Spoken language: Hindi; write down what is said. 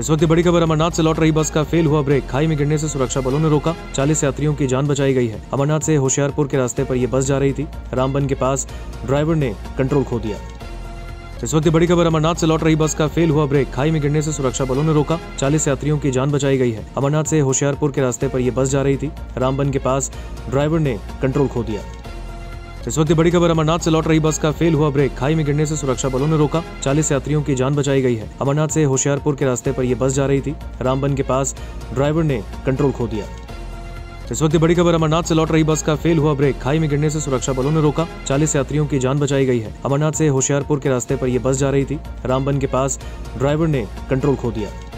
इस वक्त बड़ी खबर, अमरनाथ से लौट रही बस का फेल हुआ ब्रेक। खाई में गिरने से सुरक्षा बलों ने रोका, 40 यात्रियों की जान बचाई गई है। अमरनाथ से होशियारपुर के रास्ते पर यह बस जा रही थी। रामबन के पास ड्राइवर ने कंट्रोल खो दिया। इस वक्त बड़ी खबर, अमरनाथ से लौट रही बस का फेल हुआ ब्रेक। खाई में गिरने से सुरक्षा बलों ने रोका, 40 यात्रियों की जान बचाई गई है। अमरनाथ से होशियारपुर के रास्ते पर यह बस जा रही थी। रामबन के पास ड्राइवर ने कंट्रोल खो दिया। इस वक्त बड़ी खबर, अमरनाथ से लौट रही बस का फेल हुआ ब्रेक। खाई में गिरने से सुरक्षा बलों ने रोका, 40 यात्रियों की जान बचाई गई है। अमरनाथ से होशियारपुर के रास्ते पर यह बस जा रही थी। रामबन के पास ड्राइवर ने कंट्रोल खो दिया। इस वक्त बड़ी खबर, अमरनाथ से लौट रही बस का फेल हुआ ब्रेक। खाई में गिरने से सुरक्षा बलों ने रोका, 40 यात्रियों की जान बचाई गई है। अमरनाथ से होशियारपुर के रास्ते पर यह बस जा रही थी। रामबन के पास ड्राइवर ने कंट्रोल खो दिया।